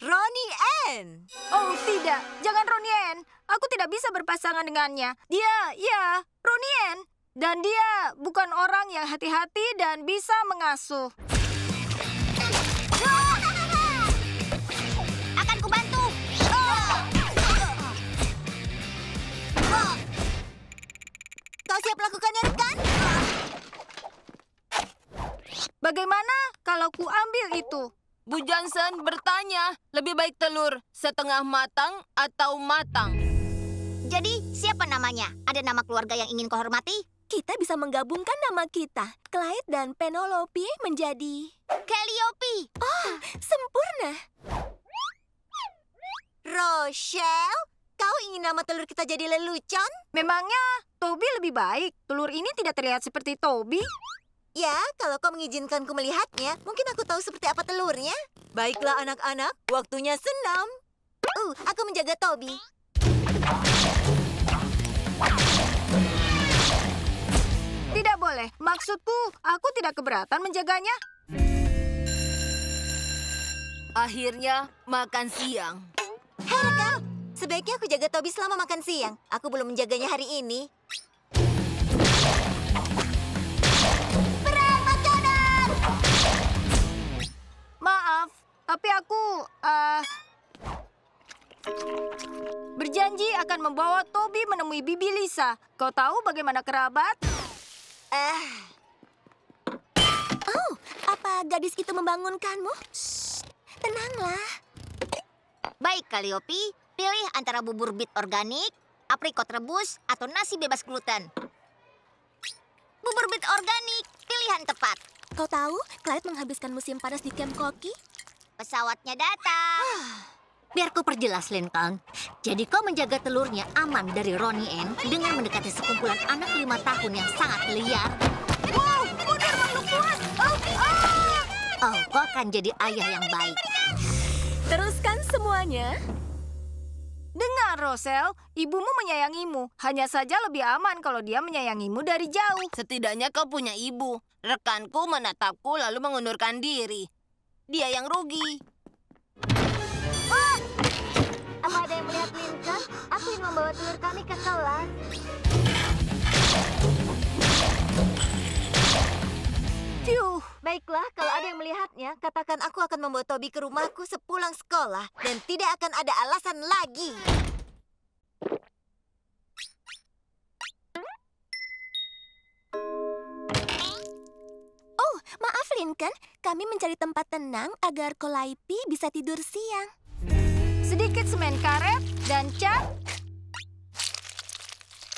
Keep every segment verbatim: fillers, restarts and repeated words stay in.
Ronnie Anne. Oh, tidak. Jangan Ronnie Anne. Aku tidak bisa berpasangan dengannya. Dia, ya, Ronnie Anne. Dan dia bukan orang yang hati-hati dan bisa mengasuh. Akan kubantu. Kau siap melakukannya, kan? Bagaimana kalau ku ambil itu? Bu Johnson bertanya, lebih baik telur setengah matang atau matang? Jadi, siapa namanya? Ada nama keluarga yang ingin kau hormati? Kita bisa menggabungkan nama kita, Clyde dan Penelope, menjadi... Calliope! Oh, sempurna! Rochelle, kau ingin nama telur kita jadi lelucon? Memangnya Toby lebih baik. Telur ini tidak terlihat seperti Toby. Ya, kalau kau mengizinkanku melihatnya, mungkin aku tahu seperti apa telurnya. Baiklah anak-anak, waktunya senam. Uh, aku menjaga Toby. Tidak boleh. Maksudku, aku tidak keberatan menjaganya. Akhirnya, makan siang. Hei, kau. Sebaiknya aku jaga Toby selama makan siang. Aku belum menjaganya hari ini. Maaf, tapi aku uh, berjanji akan membawa Toby menemui Bibi Lisa. Kau tahu bagaimana kerabat? Uh. Oh, apa gadis itu membangunkanmu? Shh, tenanglah. Baik, Calliope. Pilih antara bubur bit organik, aprikot rebus, atau nasi bebas gluten. Bubur bit organik, pilihan tepat. Kau tahu, Clyde menghabiskan musim panas di Camp Koki. Pesawatnya datang. Biar ku perjelas, Lin Kong. Jadi kau menjaga telurnya aman dari Ronnie Anne dengan mendekati sekumpulan anak lima tahun yang sangat liar. Wow, udah makhluk buas. Oh, oh. oh, kau akan jadi ayah yang baik. Teruskan semuanya. Dengar, Rochelle, ibumu menyayangimu. Hanya saja lebih aman kalau dia menyayangimu dari jauh. Setidaknya kau punya ibu. Rekanku menatapku lalu mengundurkan diri. Dia yang rugi. Ah! Apa ada yang melihat Lincoln? Aku ingin membawa telur kami ke kelas. Fiuh. Baiklah, kalau ada yang melihatnya, katakan aku akan membawa Toby ke rumahku sepulang sekolah. Dan tidak akan ada alasan lagi. Oh, maaf Lincoln. Kami mencari tempat tenang agar Calliope bisa tidur siang. Sedikit semen karet dan cat.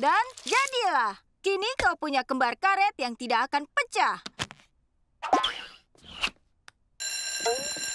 Dan jadilah. Kini kau punya kembar karet yang tidak akan pecah. Oh.